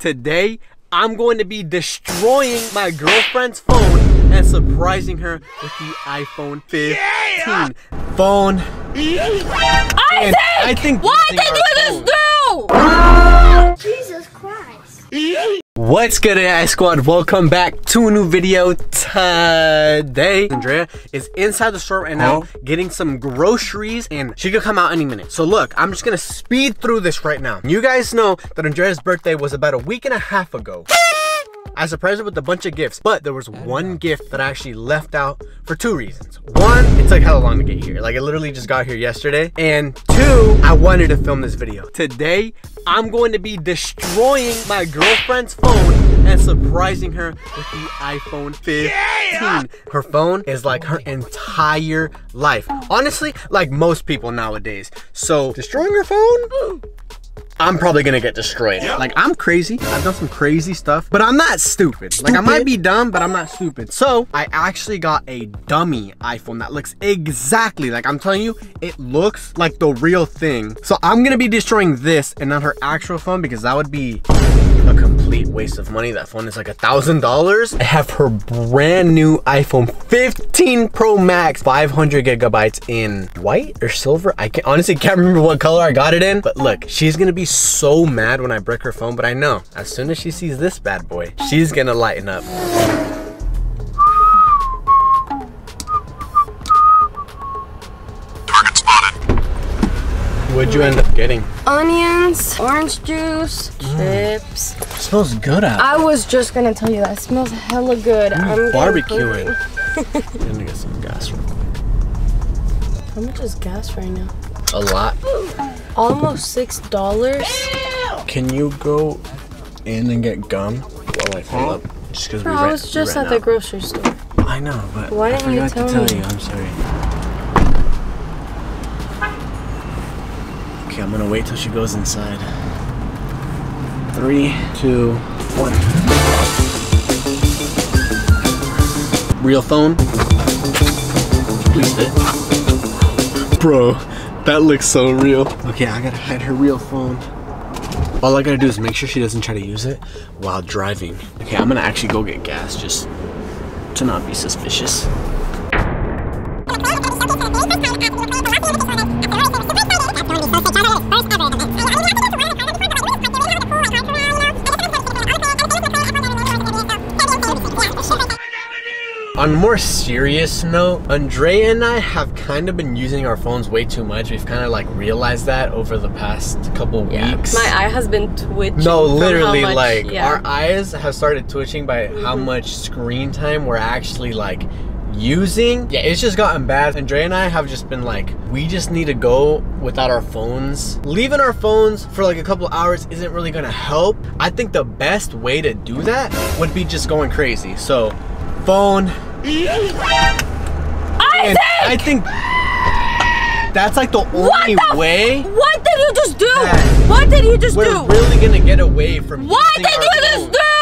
Today, I'm going to be destroying my girlfriend's phone and surprising her with the iPhone 15 phone. Isaac! I think why did you do this? Jesus Christ. What's good, AI Squad? Welcome back to a new video today. Andrea is inside the store right now getting some groceries, and she could come out any minute. So look, I'm just gonna speed through this right now. You guys know that Andrea's birthday was about a week and a half ago. I surprised her with a bunch of gifts, but there was one gift that I actually left out for two reasons. One, it's like hella long to get here. Like, I literally just got here yesterday. And two, I wanted to film this video. Today, I'm going to be destroying my girlfriend's phone and surprising her with the iPhone 15. Her phone is like her entire life. Honestly, like most people nowadays. So, destroying her phone? I'm probably gonna get destroyed. Like, I'm crazy. I've done some crazy stuff, but I'm not stupid. Like, I might be dumb, but I'm not stupid. So I actually got a dummy iPhone that looks exactly like, I'm telling you, it looks like the real thing. So I'm gonna be destroying this and not her actual phone, because that would be a complete waste of money. That phone is like $1,000. I have her brand new iPhone 15 Pro Max, 500 gigabytes in white or silver. I honestly can't remember what color I got it in, but look, she's gonna be so mad when I break her phone, but I know as soon as she sees this bad boy, she's gonna lighten up. Target spotted. What'd you end up getting? Onions, orange juice, chips. It smells good out. I was just gonna tell you that. It smells hella good. I'm barbecuing. I'm gonna get some gas real quick. How much is gas right now? A lot. Almost $6. Can you go in and get gum while I fill up? Just because we I was just at the grocery store. I know, but why didn't you tell me? I'm sorry. Okay, I'm gonna wait till she goes inside. 3, 2, 1. Real phone. Please sit, bro. That looks so real. Okay, I gotta hide her real phone. All I gotta do is make sure she doesn't try to use it while driving. Okay, I'm gonna actually go get gas just to not be suspicious. On a more serious note, Andrea and I have kind of been using our phones way too much. We've kind of like realized that over the past couple weeks. My eye has been twitching. No, literally, like our eyes have started twitching by how much screen time we're actually like using. Yeah, it's just gotten bad. Andrea and I have just been like, we just need to go without our phones. Leaving our phones for like a couple hours isn't really gonna help. I think the best way to do that would be just going crazy. So, phone. I think that's like the only way. What did you just do? What did you just do? We're really gonna get away from. What did you just do?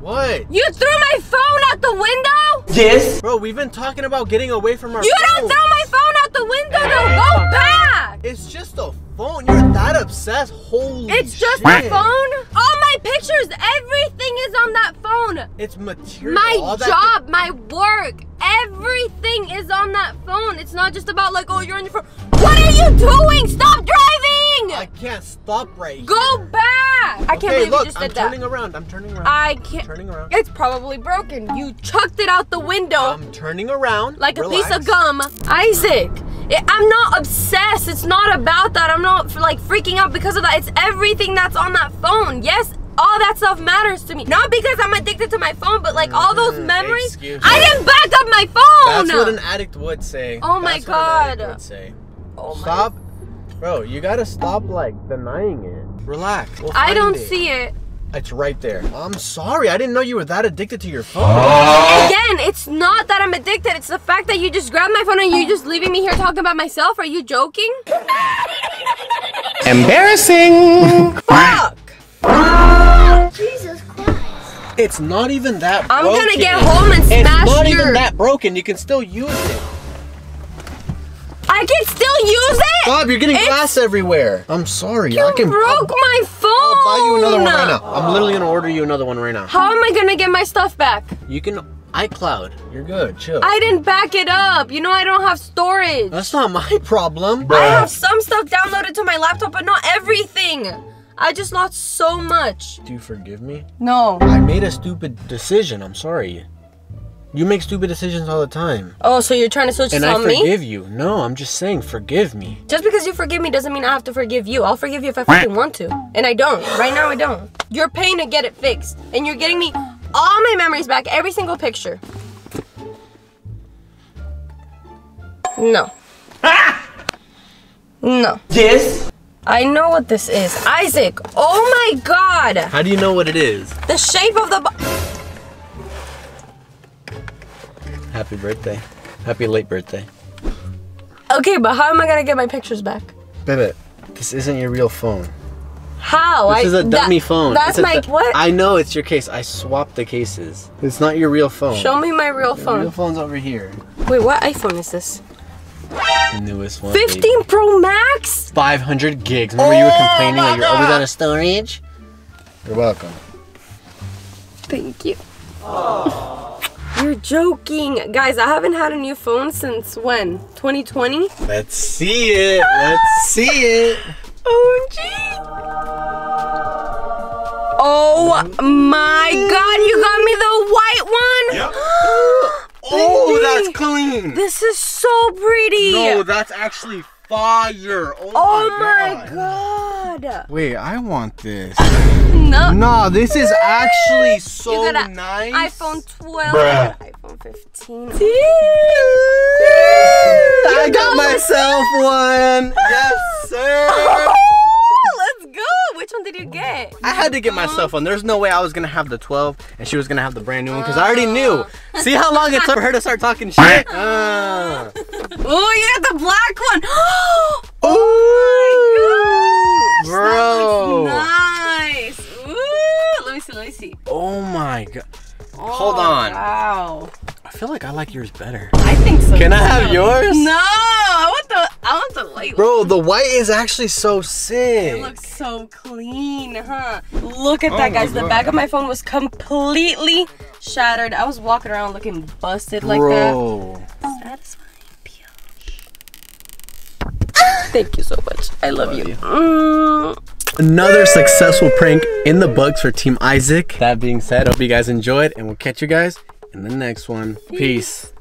What? You threw my phone out the window? Yes. Bro, we've been talking about getting away from our phone. You don't throw my phone out the window, though. Go back. It's just a phone. You're that obsessed? Holy shit. It's just my phone? All my pictures, everything is on that phone. It's material. My job, my work, everything is on that phone. It's not just about like, oh, you're on your phone. What are you doing? Stop driving! I can't stop right here. Go back! I can't believe you just did that. I'm turning around. I'm turning around. I can't. I'm turning around. It's probably broken. You chucked it out the window. I'm turning around. Like a piece of gum. Isaac. I'm not obsessed. It's not about that. I'm not like freaking out because of that. It's everything that's on that phone. Yes, all that stuff matters to me. Not because I'm addicted to my phone, but like all those memories. I didn't back up my phone. That's what an addict would say. Oh my God. That's what an addict would say. Oh my. Stop. Bro, you gotta stop like denying it. Relax. I don't see it. It's right there. I'm sorry, I didn't know you were that addicted to your phone. Again, it's not that I'm addicted. It's the fact that you just grabbed my phone and you're just leaving me here talking about myself. Are you joking? Embarrassing. Fuck. Jesus Christ. It's not even that broken. I'm gonna get home and smash your... It's not even that broken. You can still use it. I I can still use it? Bob, you're getting glass everywhere. I'm sorry. You broke my phone. I'll buy you another one right now. I'm literally gonna order you another one right now. How am I gonna get my stuff back? You can iCloud. You're good. Chill. I didn't back it up. You know I don't have storage. That's not my problem. Bruh. I have some stuff downloaded to my laptop, but not everything. I just lost so much. Do you forgive me? No. I made a stupid decision. I'm sorry. You make stupid decisions all the time. Oh, so you're trying to switch this on me? And I forgive you. No, I'm just saying forgive me. Just because you forgive me doesn't mean I have to forgive you. I'll forgive you if I fucking want to. And I don't. Right now, I don't. You're paying to get it fixed. And you're getting me all my memories back, every single picture. No. No. This? I know what this is. Isaac, oh my God. How do you know what it is? The shape of the Happy birthday. Happy late birthday. Okay, but how am I gonna get my pictures back? Bebe, this isn't your real phone. How? This is a dummy phone. That's my, what? I know it's your case. I swapped the cases. It's not your real phone. Show me my real phone. Your real phone's over here. Wait, what iPhone is this? The newest one. 15 Pro Max? 500 gigs. Remember you were complaining that you're always out of storage? You're welcome. Thank you. Oh. You're joking. Guys, I haven't had a new phone since when? 2020? Let's see it. Let's see it. OMG. Oh my God, you got me the white one? Yep. Oh, that's clean. This is so pretty. No, that's actually fire. Oh my God. Wait, I want this. No. No, this is actually so nice. iPhone 12. Bruh. iPhone 15. Dude. I got myself one. Yes, sir. Oh, let's go. Which one did you get? I had to get myself one. There's no way I was going to have the 12 and she was going to have the brand new one because I already knew. See how long it took for her to start talking shit? Oh, you got the black one. Oh, my gosh. Bro. That looks nice. Let me see. Oh my God. Oh, hold on. Wow. I feel like I like yours better. I think so. Can I have yours? No, I want the light. Bro, the white is actually so sick. It looks so clean, huh? Look at that, guys. The back of my phone was completely shattered. I was walking around looking busted like that. Bro. Satisfying. Thank you so much. I love you. Another successful prank in the books for Team Isaac. That being said, I hope you guys enjoyed, and we'll catch you guys in the next one. Peace.